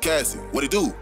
Caasi, what it do?